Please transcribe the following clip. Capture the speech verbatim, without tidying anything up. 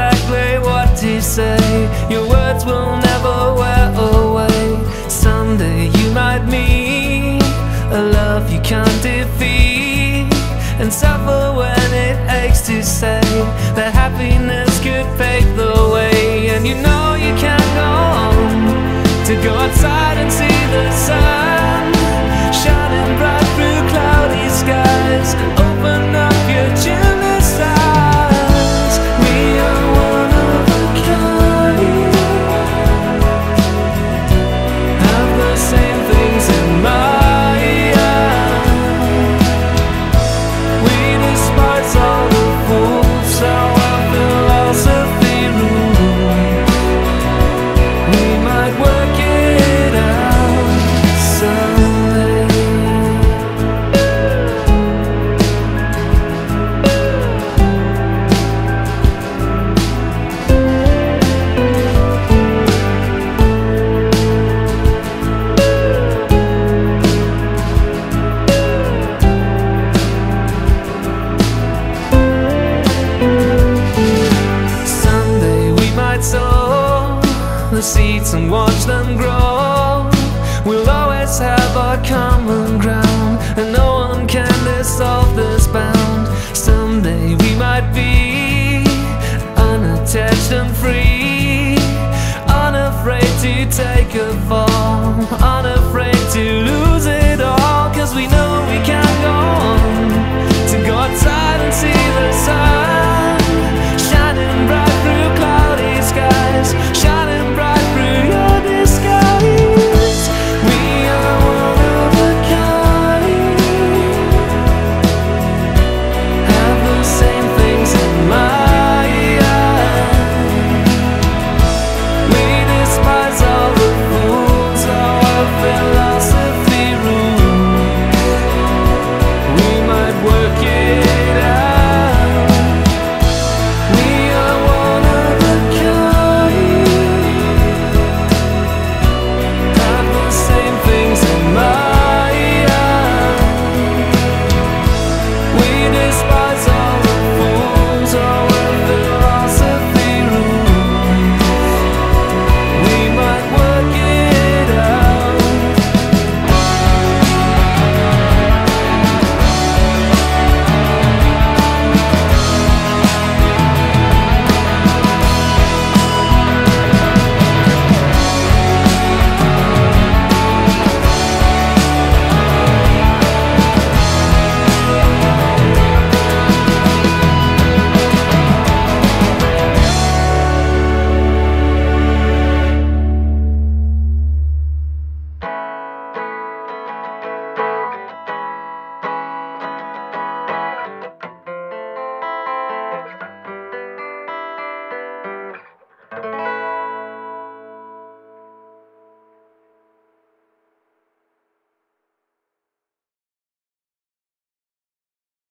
exactly what you say. Your words will never wear away. Someday you might meet a love you can't defeat, and suffer when it aches to say that happiness could fade the way. And you know you can't go on, to go outside and see the sun shining bright through cloudy skies. Open up your jealous eyes. We are one of a kind, have the same things in mind. We despise all the fools, so our philosophy rules. We might work it out someday. The seeds and watch them grow. We'll always have our common ground, and no one can dissolve this bound. Someday we might be unattached and free, unafraid to take a fall.